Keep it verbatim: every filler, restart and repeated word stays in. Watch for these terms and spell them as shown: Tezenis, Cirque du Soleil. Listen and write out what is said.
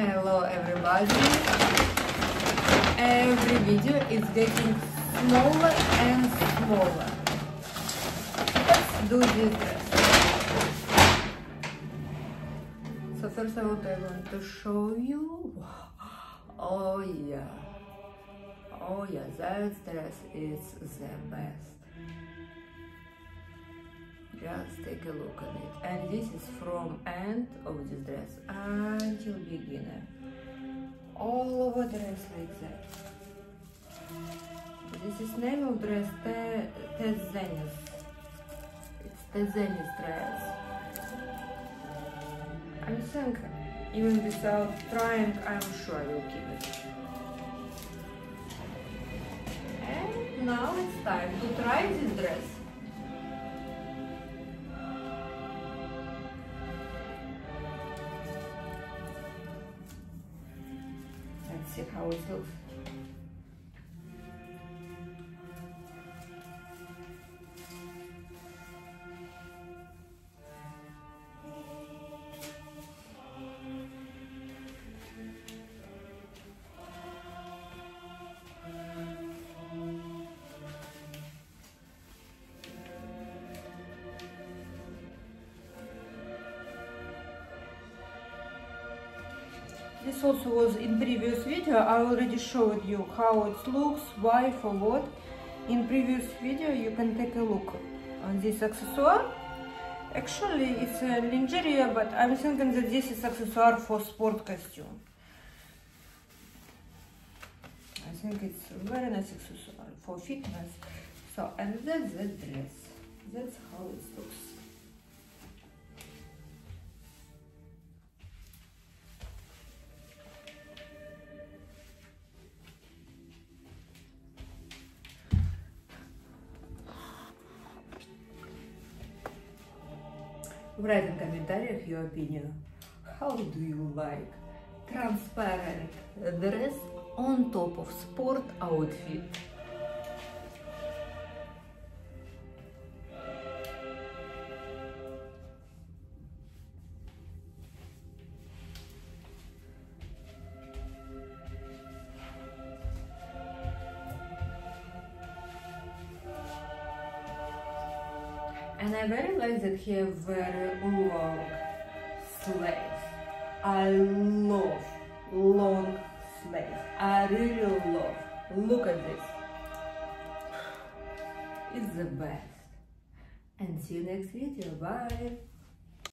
Hello everybody. Every video is getting smaller and smaller. Let's do this dress. So first of all, I want to show you. Oh yeah. Oh yeah, that dress is the best. Just take a look at it. And this is from end of this dress until beginner. All over dress like that. This is name of dress, Tezenis. It's Tezenis dress. I think even without trying, I'm sure I will keep it. And now it's time to try this dress. Let's see how it looks. This also was in previous video. I already showed you how it looks, why, for what. In previous video you can take a look on this accessoire. Actually it's a lingerie, but I'm thinking that this is accessoire for sport costume. I think it's a very nice accessoire for fitness. So, and that's the dress. That's how it looks. Write in commentaries your opinion. How do you like transparent dress on top of sport outfit? And I very like that he has very long sleeves. I love long sleeves. I really love. Look at this. It's the best. And see you next video. Bye.